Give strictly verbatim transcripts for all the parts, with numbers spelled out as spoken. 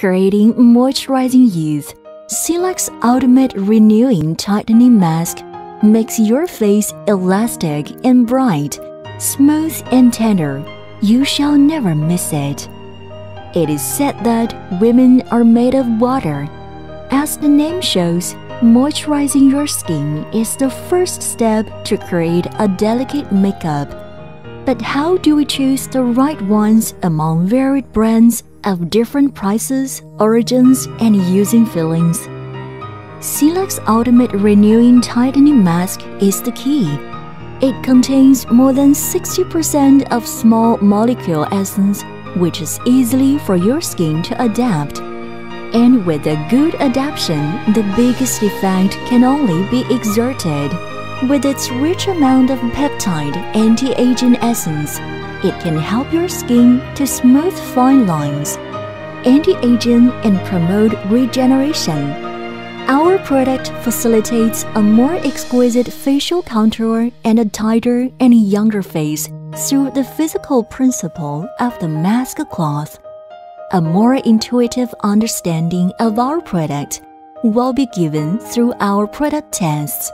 Creating moisturizing youth, Sealuxe Ultimate Renewing Tightening Mask makes your face elastic and bright, smooth and tender. You shall never miss it. It is said that women are made of water. As the name shows, moisturizing your skin is the first step to create a delicate makeup. But how do we choose the right ones among varied brands of different prices, origins, and using feelings? Sealuxe Ultimate Renewing Tightening Mask is the key. It contains more than sixty percent of small molecule essence, which is easily for your skin to adapt. And with a good adaptation, the biggest effect can only be exerted. With its rich amount of peptide anti-aging essence, it can help your skin to smooth fine lines, anti-aging, and promote regeneration. Our product facilitates a more exquisite facial contour and a tighter and younger face through the physical principle of the mask cloth. A more intuitive understanding of our product will be given through our product tests.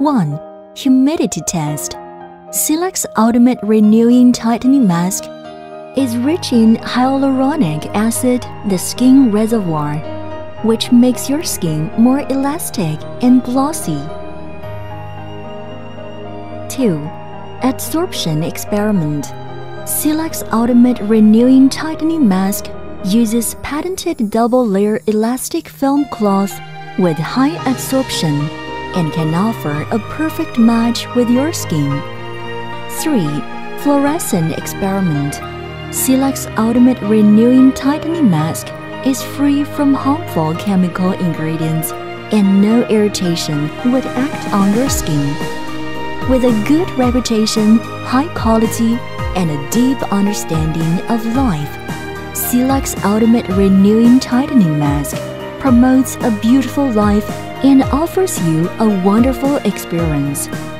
one. Humidity test. Sealuxe Ultimate Renewing Tightening Mask is rich in hyaluronic acid, the skin reservoir, which makes your skin more elastic and glossy. two. Absorption experiment. Sealuxe Ultimate Renewing Tightening Mask uses patented double-layer elastic film cloth with high absorption and can offer a perfect match with your skin. three. Fluorescent experiment. Sealuxe Ultimate Renewing Tightening Mask is free from harmful chemical ingredients and no irritation would act on your skin. With a good reputation, high quality, and a deep understanding of life, Sealuxe Ultimate Renewing Tightening Mask promotes a beautiful life and offers you a wonderful experience.